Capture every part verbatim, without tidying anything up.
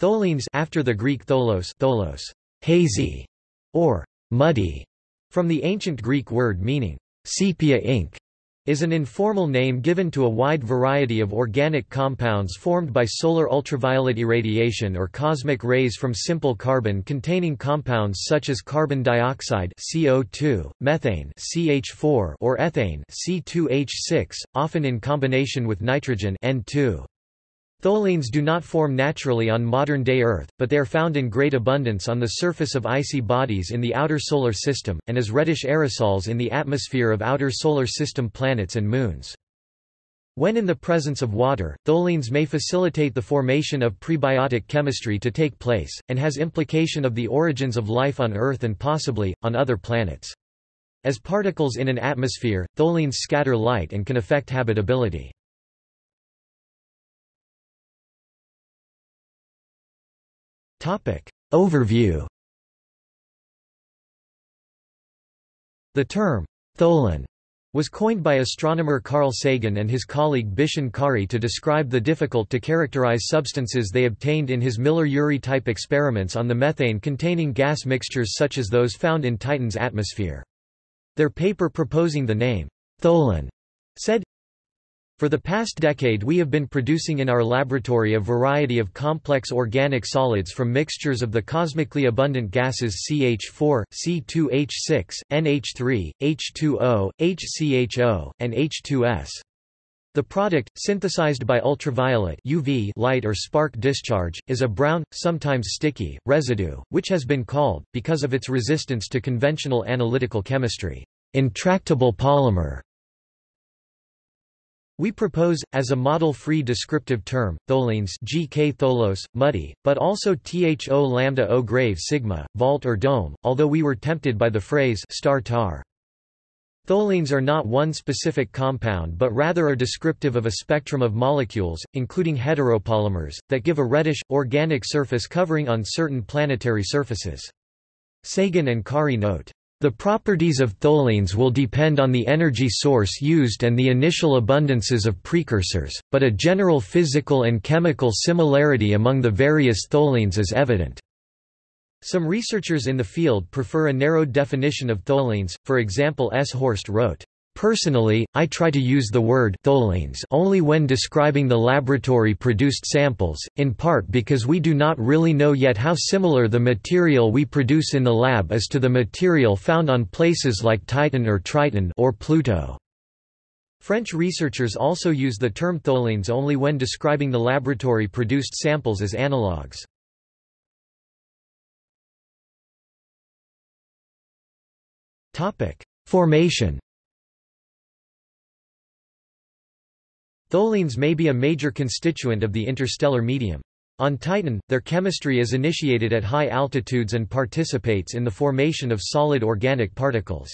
Tholins, after the Greek tholos, tholos, hazy or muddy, from the ancient Greek word meaning sepia ink, is an informal name given to a wide variety of organic compounds formed by solar ultraviolet irradiation or cosmic rays from simple carbon-containing compounds such as carbon dioxide C O two, methane C H four, or ethane C two H six, often in combination with nitrogen N two. Tholins do not form naturally on modern-day Earth, but they are found in great abundance on the surface of icy bodies in the outer solar system, and as reddish aerosols in the atmosphere of outer solar system planets and moons. When in the presence of water, tholins may facilitate the formation of prebiotic chemistry to take place, and has implication of the origins of life on Earth and possibly, on other planets. As particles in an atmosphere, tholins scatter light and can affect habitability. Topic overview. The term Tholin was coined by astronomer Carl Sagan and his colleague Bishun Khare to describe the difficult to characterize substances they obtained in his Miller-Urey type experiments on the methane-containing gas mixtures such as those found in Titan's atmosphere. Their paper proposing the name Tholin said, "For the past decade we have been producing in our laboratory a variety of complex organic solids from mixtures of the cosmically abundant gases C H four, C two H six, N H three, H two O, H C H O, and H two S. The product, synthesized by ultraviolet U V light or spark discharge, is a brown, sometimes sticky, residue, which has been called, because of its resistance to conventional analytical chemistry, intractable polymer." We propose, as a model-free descriptive term, tholins G K tholos, muddy, but also T H O lambda O grave sigma, vault or dome, although we were tempted by the phrase star tar. Tholins are not one specific compound but rather are descriptive of a spectrum of molecules, including heteropolymers, that give a reddish, organic surface covering on certain planetary surfaces. Sagan and Kari note, "The properties of tholins will depend on the energy source used and the initial abundances of precursors, but a general physical and chemical similarity among the various tholins is evident." Some researchers in the field prefer a narrowed definition of tholins, for example S. Horst wrote, "Personally, I try to use the word tholins only when describing the laboratory-produced samples, in part because we do not really know yet how similar the material we produce in the lab is to the material found on places like Titan or Triton or Pluto." French researchers also use the term tholins only when describing the laboratory-produced samples as analogues. Topic: Formation. Tholins may be a major constituent of the interstellar medium. On Titan, their chemistry is initiated at high altitudes and participates in the formation of solid organic particles.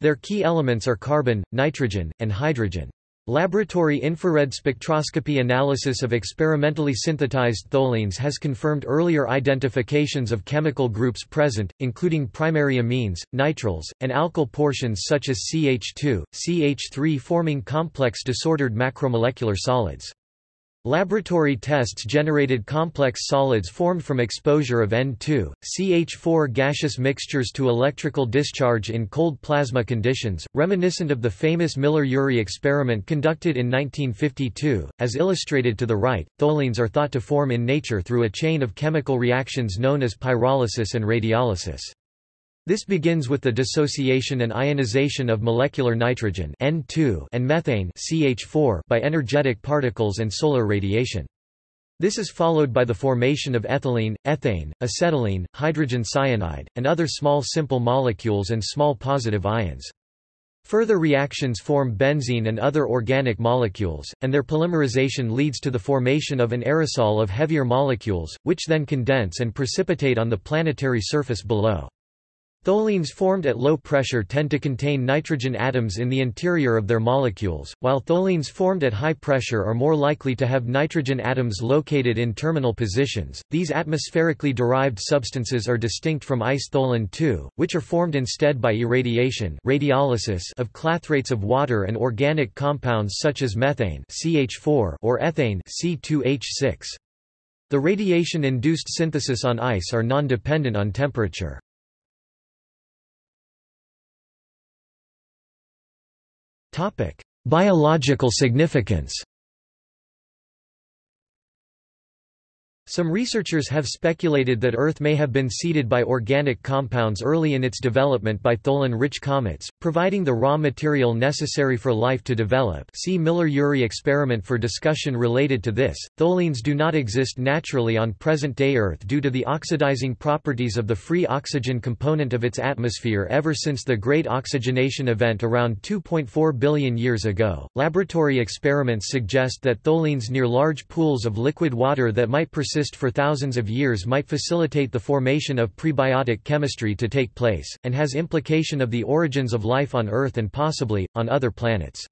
Their key elements are carbon, nitrogen, and hydrogen. Laboratory infrared spectroscopy analysis of experimentally synthesized tholins has confirmed earlier identifications of chemical groups present, including primary amines, nitriles, and alkyl portions such as C H two, C H three forming complex disordered macromolecular solids. Laboratory tests generated complex solids formed from exposure of N two, C H four gaseous mixtures to electrical discharge in cold plasma conditions, reminiscent of the famous Miller-Urey experiment conducted in nineteen fifty-two. As illustrated to the right, tholins are thought to form in nature through a chain of chemical reactions known as pyrolysis and radiolysis. This begins with the dissociation and ionization of molecular nitrogen N two and methane C H four by energetic particles and solar radiation. This is followed by the formation of ethylene, ethane, acetylene, hydrogen cyanide, and other small simple molecules and small positive ions. Further reactions form benzene and other organic molecules, and their polymerization leads to the formation of an aerosol of heavier molecules, which then condense and precipitate on the planetary surface below. Tholins formed at low pressure tend to contain nitrogen atoms in the interior of their molecules, while tholins formed at high pressure are more likely to have nitrogen atoms located in terminal positions. These atmospherically derived substances are distinct from ice tholin two, which are formed instead by irradiation radiolysis of clathrates of water and organic compounds such as methane C H four or ethane C two H six. The radiation-induced synthesis on ice are non-dependent on temperature. Topic: Biological significance. Some researchers have speculated that Earth may have been seeded by organic compounds early in its development by Tholin-rich comets, providing the raw material necessary for life to develop. See Miller-Urey experiment for discussion related to this. Tholins do not exist naturally on present-day Earth due to the oxidizing properties of the free oxygen component of its atmosphere ever since the Great Oxygenation Event around two point four billion years ago. Laboratory experiments suggest that tholins near large pools of liquid water that might persist for thousands of years might facilitate the formation of prebiotic chemistry to take place, and has implication of the origins of life on Earth and possibly, on other planets.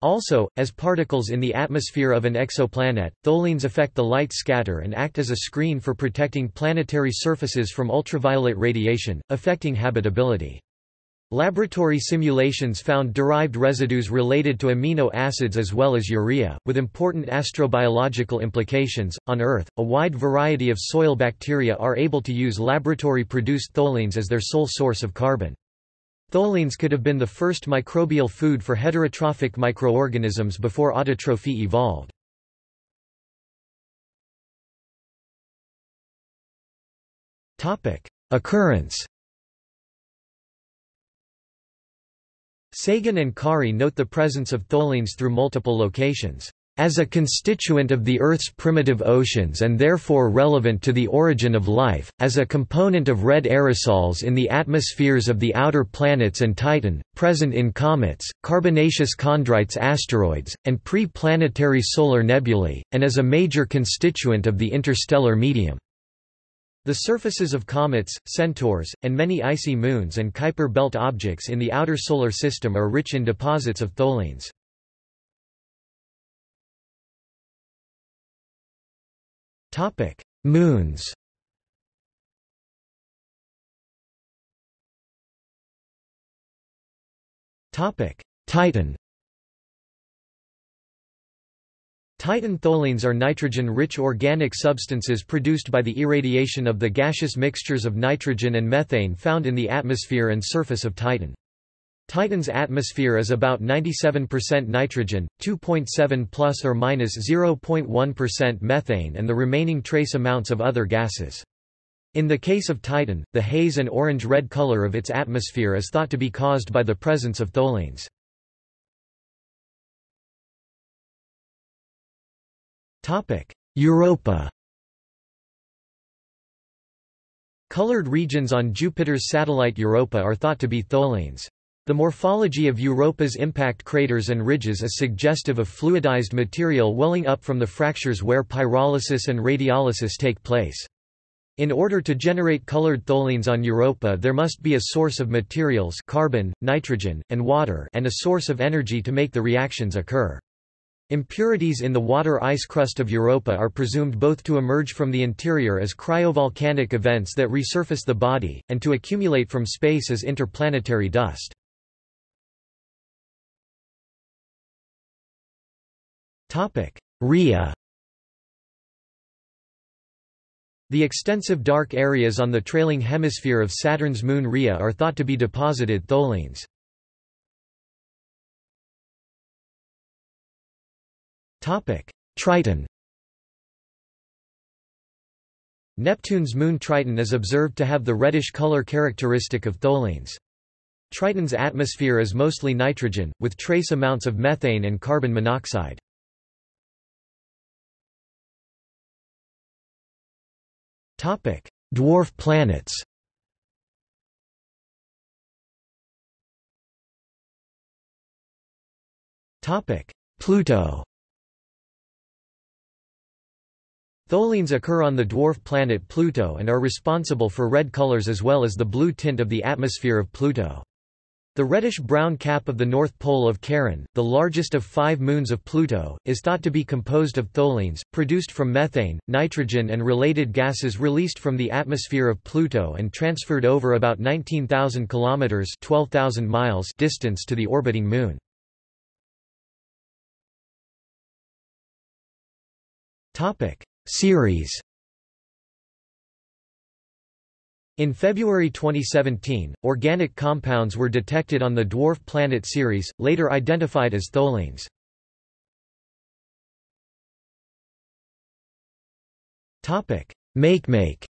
Also, as particles in the atmosphere of an exoplanet, tholins affect the light scatter and act as a screen for protecting planetary surfaces from ultraviolet radiation, affecting habitability. Laboratory simulations found derived residues related to amino acids as well as urea, with important astrobiological implications. On Earth, a wide variety of soil bacteria are able to use laboratory-produced tholins as their sole source of carbon. Tholins could have been the first microbial food for heterotrophic microorganisms before autotrophy evolved. Topic: Occurrence. Sagan and Kari note the presence of tholins through multiple locations, "...as a constituent of the Earth's primitive oceans and therefore relevant to the origin of life, as a component of red aerosols in the atmospheres of the outer planets and Titan, present in comets, carbonaceous chondrites asteroids, and pre-planetary solar nebulae, and as a major constituent of the interstellar medium." The surfaces of comets, Centaurs, and many icy moons and Kuiper Belt objects in the outer solar system are rich in deposits of tholins. Topic: Moons. Topic: Titan. Titan tholins are nitrogen-rich organic substances produced by the irradiation of the gaseous mixtures of nitrogen and methane found in the atmosphere and surface of Titan. Titan's atmosphere is about ninety-seven percent nitrogen, two point seven plus or minus zero point one percent methane, and the remaining trace amounts of other gases. In the case of Titan, the haze and orange-red color of its atmosphere is thought to be caused by the presence of tholins. Europa. Colored regions on Jupiter's satellite Europa are thought to be tholins. The morphology of Europa's impact craters and ridges is suggestive of fluidized material welling up from the fractures where pyrolysis and radiolysis take place. In order to generate colored tholins on Europa, there must be a source of materials, carbon, nitrogen, and water, and a source of energy to make the reactions occur. Impurities in the water ice crust of Europa are presumed both to emerge from the interior as cryovolcanic events that resurface the body, and to accumulate from space as interplanetary dust. Rhea. The extensive dark areas on the trailing hemisphere of Saturn's moon Rhea are thought to be deposited tholins. Triton. Neptune's moon Triton is observed to have the reddish color characteristic of tholins. Triton's atmosphere is mostly nitrogen, with trace amounts of methane and carbon monoxide. Dwarf planets. Pluto. Tholins occur on the dwarf planet Pluto and are responsible for red colors as well as the blue tint of the atmosphere of Pluto. The reddish-brown cap of the north pole of Charon, the largest of five moons of Pluto, is thought to be composed of tholins, produced from methane, nitrogen and related gases released from the atmosphere of Pluto and transferred over about nineteen thousand kilometers (twelve thousand miles) distance to the orbiting moon. Ceres. In February twenty seventeen, organic compounds were detected on the dwarf planet Ceres, later identified as tholins. Makemake.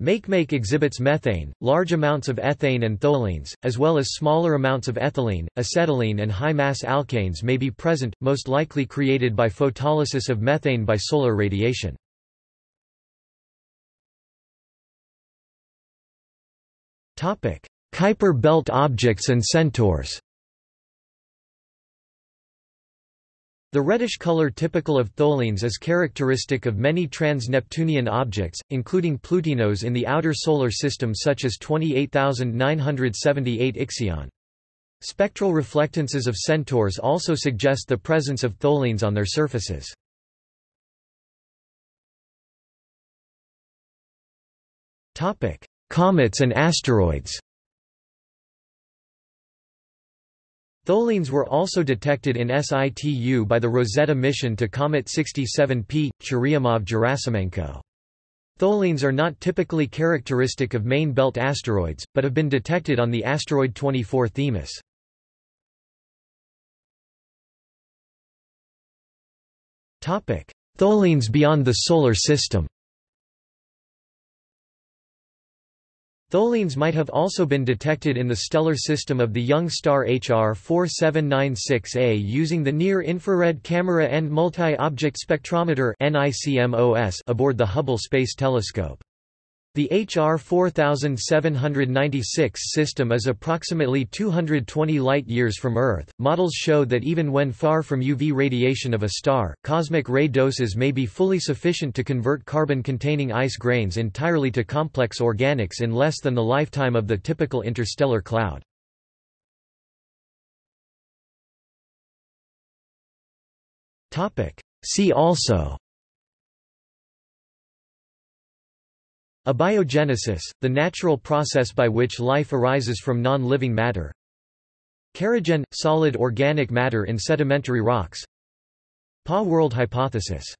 Makemake exhibits methane, large amounts of ethane and tholins, as well as smaller amounts of ethylene, acetylene and high-mass alkanes may be present, most likely created by photolysis of methane by solar radiation. Kuiper Belt objects and centaurs. The reddish color typical of tholins is characteristic of many trans-Neptunian objects, including Plutinos in the outer solar system such as twenty-eight thousand nine hundred seventy-eight Ixion. Spectral reflectances of centaurs also suggest the presence of tholins on their surfaces. Comets and asteroids. Tholins were also detected in situ by the Rosetta mission to Comet sixty-seven P, Churyumov-Gerasimenko. Tholins are not typically characteristic of main belt asteroids, but have been detected on the asteroid twenty-four Themis. Tholins beyond the Solar System. Tholins might have also been detected in the stellar system of the young star H R forty-seven ninety-six A using the Near-Infrared Camera and Multi-Object Spectrometer (N I C M O S) aboard the Hubble Space Telescope. The H R forty-seven ninety-six system is approximately two hundred twenty light-years from Earth. Models show that even when far from U V radiation of a star, cosmic ray doses may be fully sufficient to convert carbon-containing ice grains entirely to complex organics in less than the lifetime of the typical interstellar cloud. See also: abiogenesis, the natural process by which life arises from non-living matter; kerogen, solid organic matter in sedimentary rocks; P A H world hypothesis.